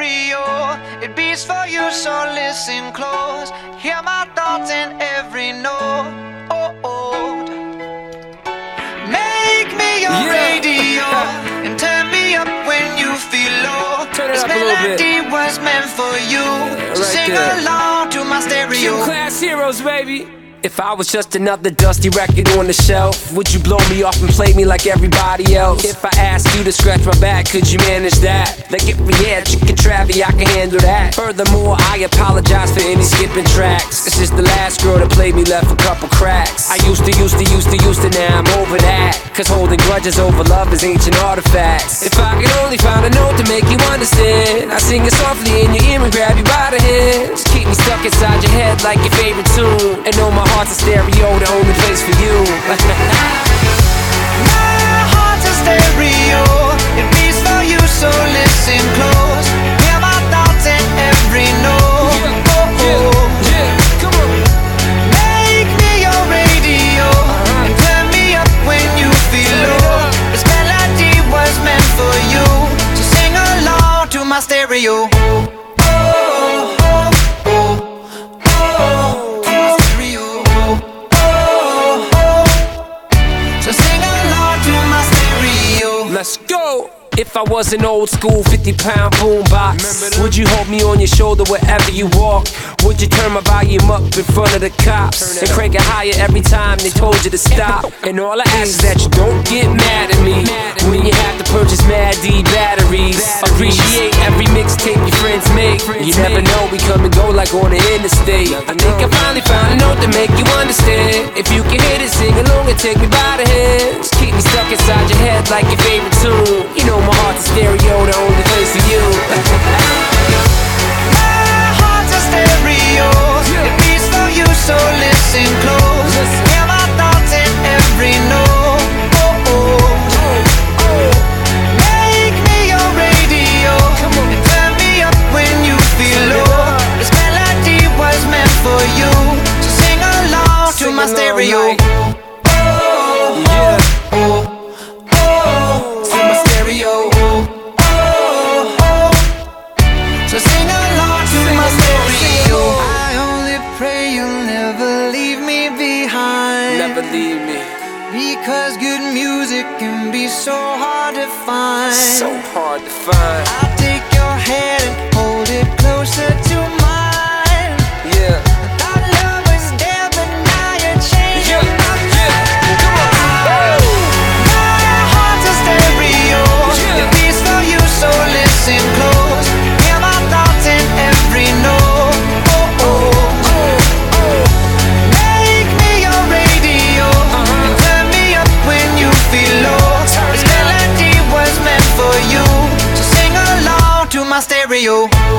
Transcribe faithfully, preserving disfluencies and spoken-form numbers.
stereo. It beats for you, so listen close. Hear my thoughts in every note. Make me your yeah. radio and turn me up when you feel low. This melody was meant for you, yeah, so right sing there. Along to my stereo. Gym Class Heroes, baby. If I was just another dusty record on the shelf, would you blow me off and play me like everybody else? If I asked you to scratch my back, could you manage that? Like if we had Chicken Travie, I can handle that. Furthermore, I apologize for any skipping tracks. It's just the last girl that played me left a couple cracks. I used to, used to, used to, used to, now I'm over that. Cause holding grudges over love is ancient artifacts. If I could only find a note to make you understand, I sing it softly in your ear and grab you by the hands. Keep me stuck inside your head like your favorite tune, and know my heart's a stereo, the only place for you. My heart's a stereo, it beats for you, so listen close. Hear my thoughts in every note. Yeah, oh, yeah, yeah. Come on. Make me your radio, uh-huh. and turn me up when you feel low. This melody was meant for you, so sing along to my stereo. Let's go! If I was an old school fifty pound boombox, would you hold me on your shoulder wherever you walk? Would you turn my volume up in front of the cops and crank it higher every time they told you to stop? And all I ask is that you don't get mad at me when you have to purchase Mad D batteries. Appreciate every mixtape your friends make. You never know, we come and go like on the interstate. I think I finally found a note to make you understand. If you can hit it, sing along and take me by the hands. Keep me stuck inside your head like your favorite tune. You know my heart's a stereo, the only place for you. My heart's a stereo, it beats for you, so listen close. Hear my thoughts in every note. Oh, oh, oh. Make me your radio, and turn me up when you feel low. This melody was meant for you, so sing along to my stereo. Because good music can be so hard to find. So hard to find. I'll take your hand and hold it closer to mine. Yeah. I thought love was dead, but now you're changing yeah. my mind. Yeah. Come on. Oh. My heart's a stereo. Yeah. It beats for you, so listen close. Hear my thoughts in every note. Oh, oh. Stereo.